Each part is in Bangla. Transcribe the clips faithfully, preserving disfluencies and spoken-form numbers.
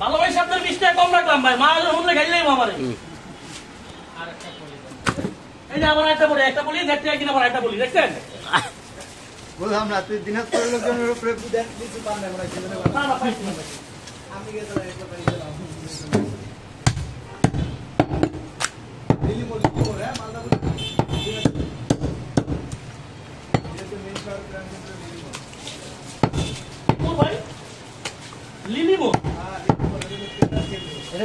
ভালোবাসি শব্দের বিশটা কম রাখলাম ভাই, মা শুনলে খাইলেই আমারে। আর একটা বলি এই যে আমার একটা বলি, একটা বলি দেখতে একদিন আমার একটা বলি দেখছেন বললাম না তুই দিনাজপুরের লোকজনের উপরে দেখ কিছু পান না আমরা জীবনে না না পাইছি না আমি গিয়ে তো একটা পাই দিলাম দিলি বলি করে মালদা বলি এটা মেইন কার গ্রাম থেকে দিলি বল ও ভাই লিলি বল হ্যাঁ এটা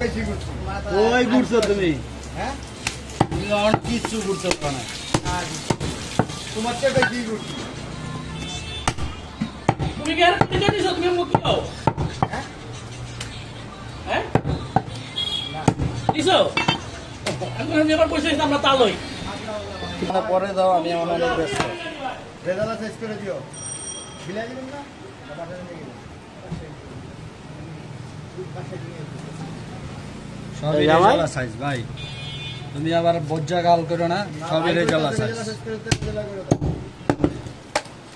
বেশি ঘুরছি ওই ঘুরছো তুমি হ্যাঁ অনেক কিছু ঘুরছো না তোমার চেয়ে বেশি ঘুরছি তুমি কেন তুমি মুক্তি পাও হ্যাঁ দিছো এবার পয়সা আমরা তালই পরে যাও আমি অনেক ব্যস্ত রেজাল্ট শেষ করে দিও বিলাই দিবেন না তুমি আবার বজ্জা গাল করো না সবের জ্বালা সাইজ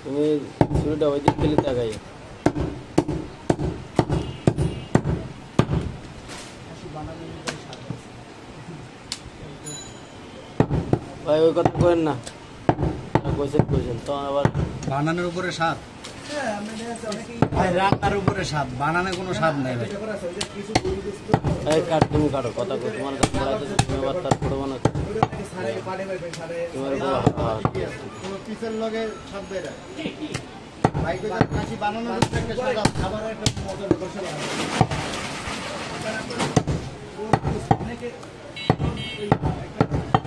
তুমি শুরুটা ওই দিক থেকে তাকাই ভাই ওই কথা কইেন না কইছেন কইছেন তো আবার বানানোর উপরে স্বাদ আসার ভাই তো ভাইরাল পেয়ে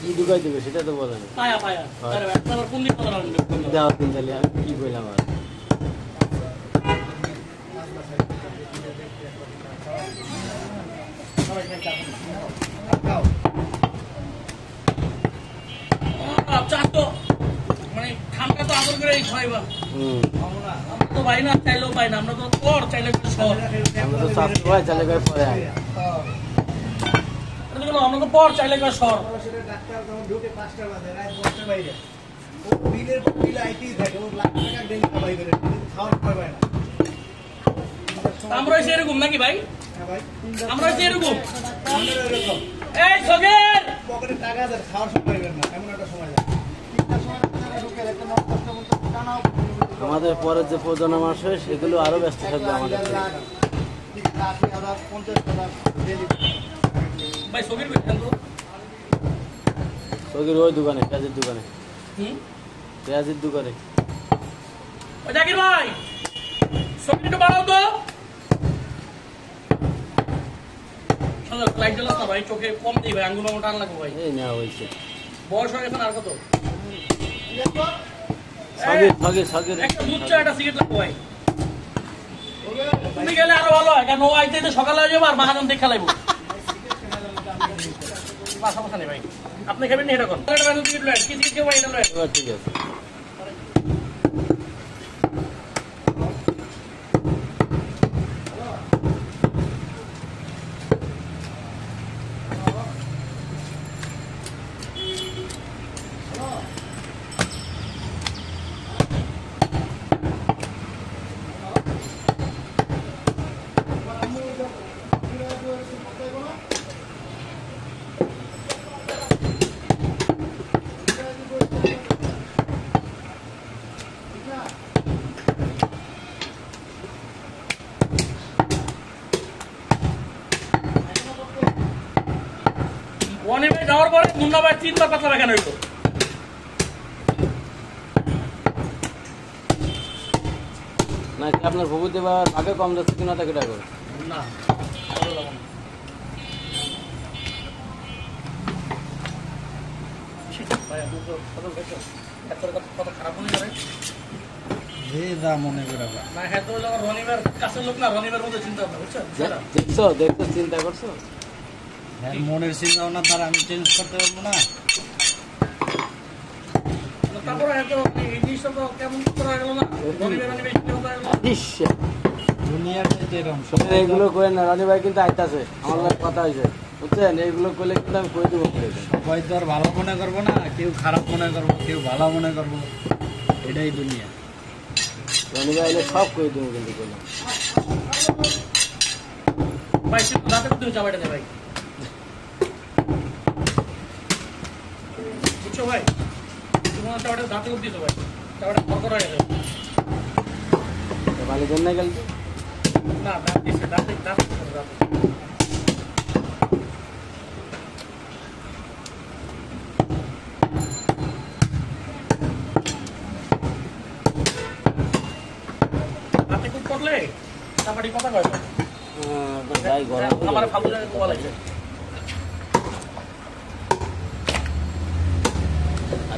কি ঢুকা দিবে সেটা তো বলেন পায়া পায়া আরে ব্যাটার কোন দিক বলা দাও তিন তাহলে আমি কি কইলাম আর আমরা সেরকম নাকি ভাই আমরা যেরকম এই সগের পকেটে টাকা আছে খাওয়ার সময় পাবেন না এমন একটা সময় যায় তিনটা সময় আপনারা ঢুকে একটা নষ্ট করতে টানাও আমাদের পরের যে প্রজন্ম আসবে সেগুলো আরো ব্যস্ত থাকবে আমাদের ঠিক আছে আমরা পঞ্চাশ টাকা দিয়ে দিই ভাই সগের বলেন তো সগের ওই দোকানে পেঁয়াজের দোকানে হুম পেঁয়াজের দোকানে ও জাকির ভাই সগেরটা বাড়াও তো লাইট জ্বালাস না ভাই চোখে কম দিই ভাই আঙ্গুল টান লাগবো ভাই বয়স হয়ে গেছে আর কত একটা সিগারেট লাগবো ভাই তুমি গেলে আরো ভালো হয় কারণ ও আইতে সকালে হয়ে যাবো আর মাহাজন দেখে লাগবো সমস্যা নেই ভাই আপনি খাবেন না এটা করেন কি সিগারেট খেয়ে ভাই এটা লয় ঠিক আছে one image hour পরে মুন্না ভাই তিনটা কথা রাখেন হইতো না কি আপনার ভবু দেবা আগে কম যাচ্ছে কিনা তা কেটা করে না ঠিক ভাই দুটো কত কত এত কত খারাপ হয়ে যাবে এইডা মনে করে না হ্যাঁ তো রনিমের কাছে লোক না রনিমের মধ্যে চিন্তা না বুঝছো দেখছো দেখছো চিন্তা করছো হ্যাঁ মনের চিন্তা না তার আমি চেঞ্জ করতে পারবো না তারপর এত এই জিনিসটা তো কেমন করা গেল না রনিমের অনিমেষ কথা হইছে দুনিয়াতে এরকম সব এগুলো কই না রনি ভাই কিন্তু আইতাছে আমার লাগে কথা হইছে বুঝছেন এইগুলো কইলে কিন্তু আমি কই দেব সবাই তো আর ভালো মনে করব না কেউ খারাপ মনে করব কেউ ভালো মনে করব এটাই দুনিয়া রনি ভাই এলে সব কই দেব কিন্তু কইলাম ভাই সে কথা তো তুমি যাবাইটা ভাই বুঝছো ভাই তোমার টাটা দাঁতে উঠে দিছো ভাই টাটা বকরা গেছে তো ভালো জন্য গেল না দাঁতে দাঁতে দাঁতে দাঁতে খুব করলে তাড়াতাড়ি কথা কয় ভাই গরম আমার ফালতু জায়গা কোয়া লাগে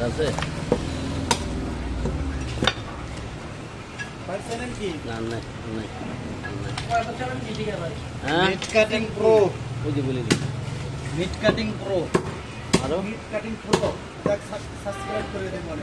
আছে পার্সোনাল কি না না না পার্সোনাল কি ঠিক আছে হ্যাঁ মিট কাটিং প্রো বুঝি বলি মিট কাটিং প্রো আরো মিট কাটিং প্রো এটা সাবস্ক্রাইব করে দেন মনে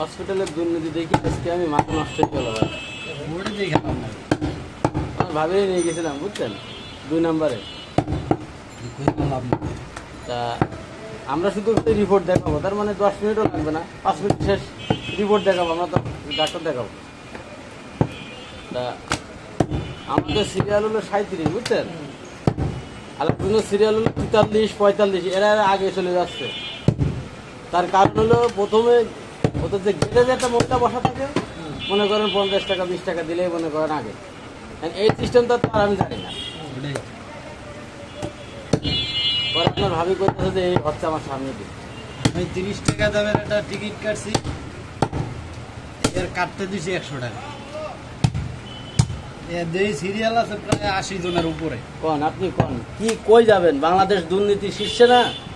হসপিটালের দুর্নীতি দেখি আজকে আমি মাথা নষ্ট হয়ে গেল ভাবেই নিয়ে গেছিলাম বুঝছেন দুই নম্বরে তা আমরা শুধু রিপোর্ট দেখাবো তার মানে দশ মিনিটও লাগবে না পাঁচ মিনিট শেষ রিপোর্ট দেখাবো আমরা তো ডাক্তার দেখাবো তা আমাদের সিরিয়াল হলো সাঁত্রিশ বুঝছেন আর কোনো সিরিয়াল হলো তেতাল্লিশ পঁয়তাল্লিশ এরা আগে চলে যাচ্ছে তার কারণ হলো প্রথমে ওদের যে গেটে যে একটা মোটা বসা থাকে মনে করেন পঞ্চাশ টাকা বিশ টাকা দিলেই মনে করেন আগে এই সিস্টেমটা তো আর আমি জানি না আপনার ভাবি করতে যে এই হচ্ছে আমার সামনে দিন আমি তিরিশ টাকা দামের একটা টিকিট কাটছি এর কাটতে দিয়েছি একশো টাকা এই সিরিয়াল আছে প্রায় আশি জনের উপরে কোন আপনি কোন কি কই যাবেন বাংলাদেশ দুর্নীতি শীর্ষে না